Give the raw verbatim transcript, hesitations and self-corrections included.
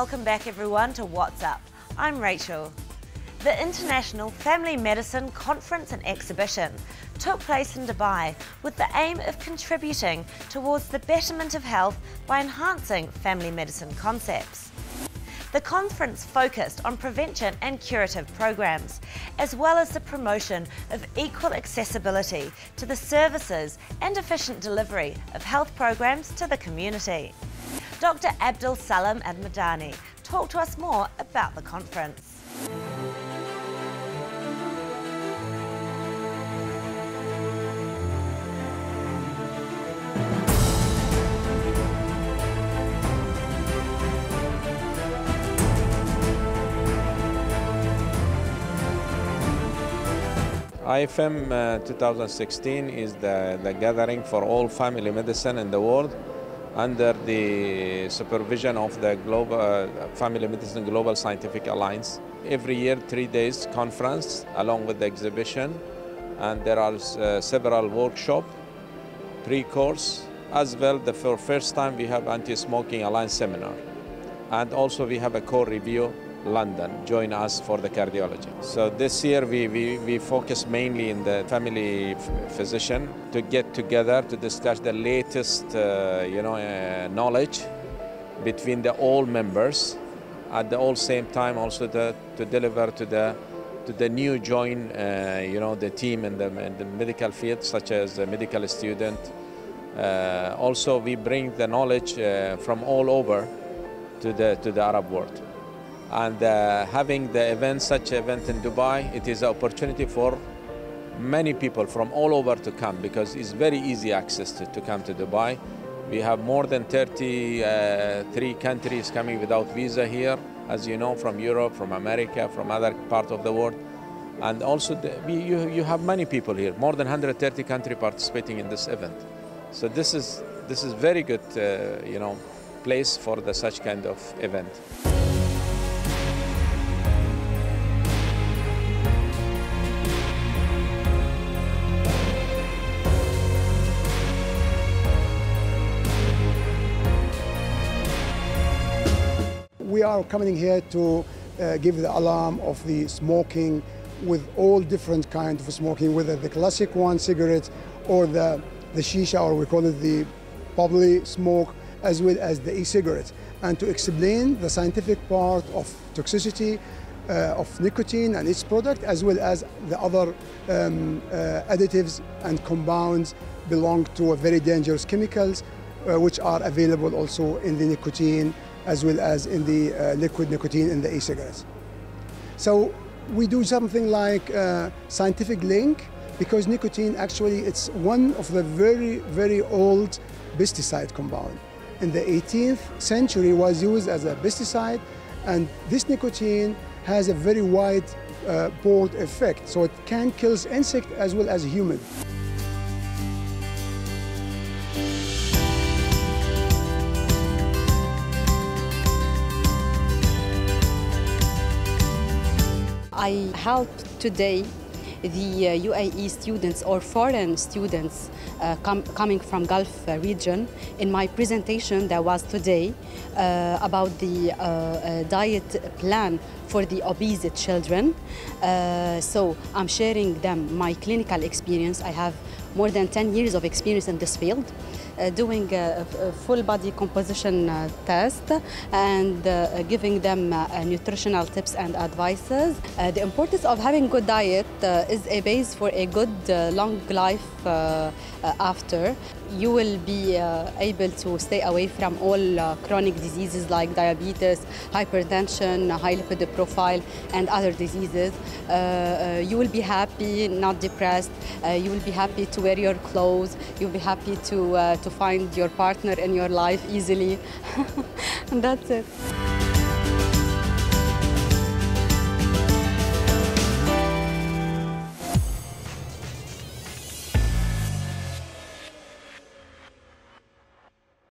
welcome back everyone to What's Up. I'm Rachel. The International Family Medicine Conference and Exhibition took place in Dubai with the aim of contributing towards the betterment of health by enhancing family medicine concepts. The conference focused on prevention and curative programs, as well as the promotion of equal accessibility to the services and efficient delivery of health programs to the community. Doctor Abdul Salam and Madani talked to us more about the conference. I F M uh, twenty sixteen is the, the gathering for all family medicine in the world under the supervision of the Global uh, Family Medicine Global Scientific Alliance. Every year, three days conference along with the exhibition, and there are uh, several workshops, pre-course, as well the for first time we have Anti-Smoking Alliance seminar, and also we have a core review London, join us for the cardiology. So this year we, we, we focus mainly in the family physician to get together to discuss the latest uh, you know, uh, knowledge between the all members, at the all same time also the, to deliver to the, to the new join uh, you know, the team in the, in the medical field, such as the medical student. Uh, also we bring the knowledge uh, from all over to the, to the Arab world. And uh, having the event, such event in Dubai, it is an opportunity for many people from all over to come, because it's very easy access to, to come to Dubai. We have more than thirty-three countries coming without visa here, as you know, from Europe, from America, from other parts of the world. And also the, we, you, you have many people here, more than one hundred thirty countries participating in this event. So this is, this is very good uh, you know, place for the, such kind of event. We are coming here to uh, give the alarm of the smoking, with all different kinds of smoking, whether the classic one, cigarettes, or the, the shisha, or we call it the bubbly smoke, as well as the e-cigarettes, and to explain the scientific part of toxicity uh, of nicotine and its product, as well as the other um, uh, additives and compounds belong to a very dangerous chemicals, uh, which are available also in the nicotine, as well as in the uh, liquid nicotine in the e-cigarettes. So we do something like uh, scientific link, because nicotine actually it's one of the very, very old pesticide compound. In the eighteenth century was used as a pesticide, and this nicotine has a very wide uh, broad effect, so it can kill insect as well as human. I help today the uh, U A E students or foreign students uh, com coming from Gulf region in my presentation that was today uh, about the uh, uh, diet plan for the obese children. Uh, so I'm sharing them my clinical experience. I have more than ten years of experience in this field, uh, doing a, a full body composition uh, test and uh, giving them uh, nutritional tips and advices. Uh, the importance of having good diet uh, is a base for a good uh, long life uh, after. You will be uh, able to stay away from all uh, chronic diseases like diabetes, hypertension, high lipid profile, and other diseases. Uh, uh, you will be happy, not depressed. Uh, you will be happy to wear your clothes. You'll be happy to, uh, to find your partner in your life easily. And that's it.